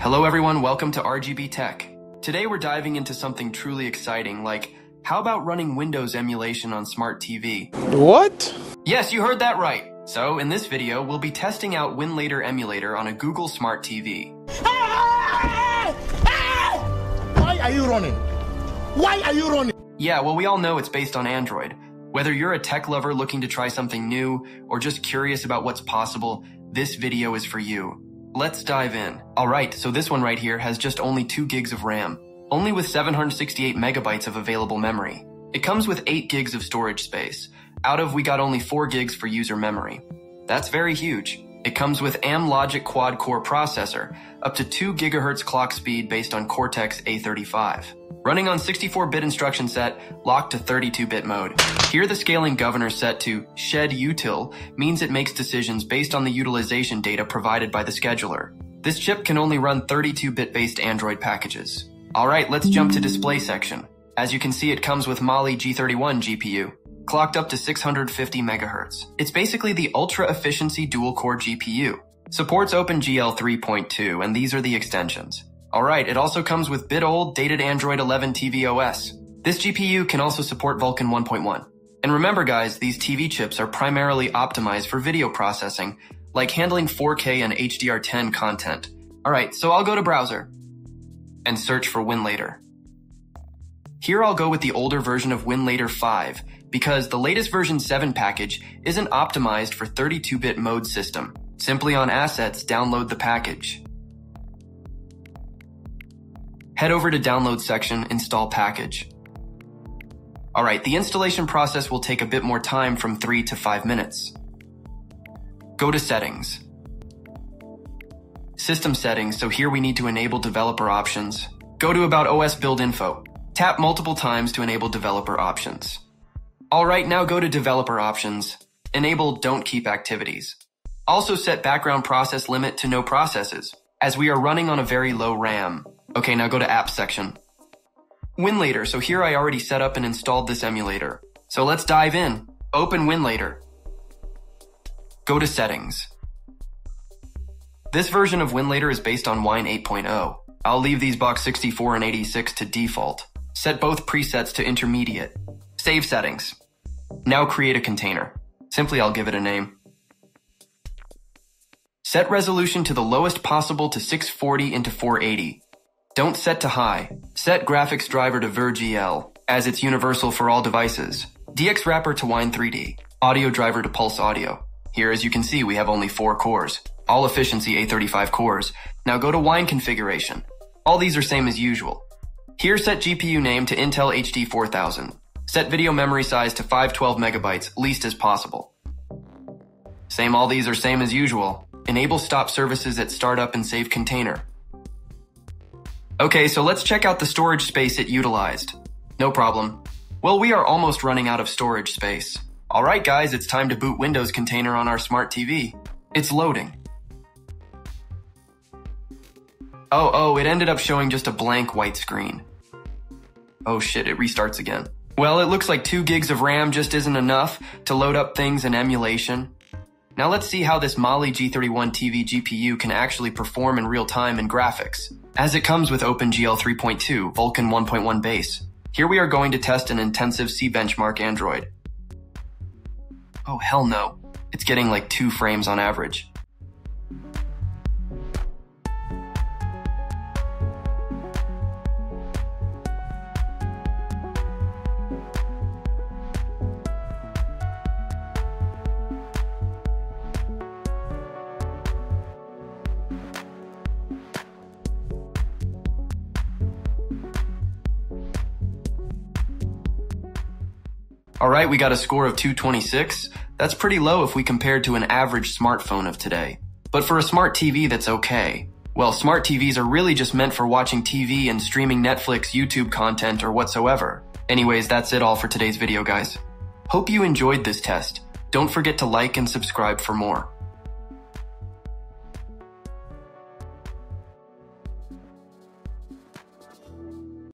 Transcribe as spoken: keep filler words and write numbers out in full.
Hello everyone, welcome to R G B Tech. Today we're diving into something truly exciting, like how about running Windows emulation on Smart T V? What? Yes, you heard that right. So in this video, we'll be testing out Winlator emulator on a Google Smart T V. Why are you running? Why are you running? Yeah, well, we all know it's based on Android. Whether you're a tech lover looking to try something new or just curious about what's possible, this video is for you. Let's dive in. All right, so this one right here has just only two gigs of RAM, only with seven hundred sixty-eight megabytes of available memory. It comes with eight gigs of storage space, out of we got only four gigs for user memory. That's very huge. It comes with AMLogic quad-core processor, up to two gigahertz clock speed based on Cortex A thirty-five. Running on sixty-four bit instruction set, locked to thirty-two bit mode. Here the scaling governor set to ShedUtil means it makes decisions based on the utilization data provided by the scheduler. This chip can only run thirty-two bit based Android packages. Alright, let's jump to display section. As you can see, it comes with Mali G thirty-one G P U, clocked up to six hundred fifty megahertz. It's basically the ultra-efficiency dual-core G P U. Supports OpenGL three point two, and these are the extensions. Alright, it also comes with bit-old, dated Android eleven T V O S. This G P U can also support Vulkan one point one. And remember guys, these T V chips are primarily optimized for video processing, like handling four K and H D R ten content. Alright, so I'll go to browser and search for Winlator. Here I'll go with the older version of Winlator five, because the latest version seven package isn't optimized for thirty-two bit mode system. Simply on assets, download the package. Head over to download section, install package. Alright, the installation process will take a bit more time, from three to five minutes. Go to settings. System settings, so here we need to enable developer options. Go to about O S build info. Tap multiple times to enable developer options. Alright, now go to developer options. Enable don't keep activities. Also set background process limit to no processes, as we are running on a very low RAM. Okay, now go to app section. Winlator, so here I already set up and installed this emulator. So let's dive in. Open Winlator. Go to settings. This version of Winlator is based on Wine eight point oh. I'll leave these box sixty-four and eighty-six to default. Set both presets to intermediate. Save settings. Now create a container. Simply I'll give it a name. Set resolution to the lowest possible to six forty into four eighty. Don't set to high. Set graphics driver to VirGL, as it's universal for all devices. D X wrapper to Wine three D. Audio driver to Pulse Audio. Here, as you can see, we have only four cores. All efficiency A thirty-five cores. Now go to Wine configuration. All these are same as usual. Here, set G P U name to Intel H D four thousand. Set video memory size to five twelve megabytes, least as possible. Same, all these are same as usual. Enable stop services at startup and save container. Okay, so let's check out the storage space it utilized. No problem. Well, we are almost running out of storage space. Alright guys, it's time to boot Windows container on our Smart T V. It's loading. Oh, oh, it ended up showing just a blank white screen. Oh shit, it restarts again. Well, it looks like two gigs of RAM just isn't enough to load up things in emulation. Now let's see how this Mali G thirty-one T V G P U can actually perform in real time in graphics, as it comes with OpenGL three point two, Vulkan one point one base. Here we are going to test an intensive C benchmark Android. Oh hell no, it's getting like two frames on average. Alright, we got a score of two twenty-six. That's pretty low if we compare to an average smartphone of today. But for a smart T V, that's okay. Well, smart T Vs are really just meant for watching T V and streaming Netflix, YouTube content, or whatsoever. Anyways, that's it all for today's video, guys. Hope you enjoyed this test. Don't forget to like and subscribe for more.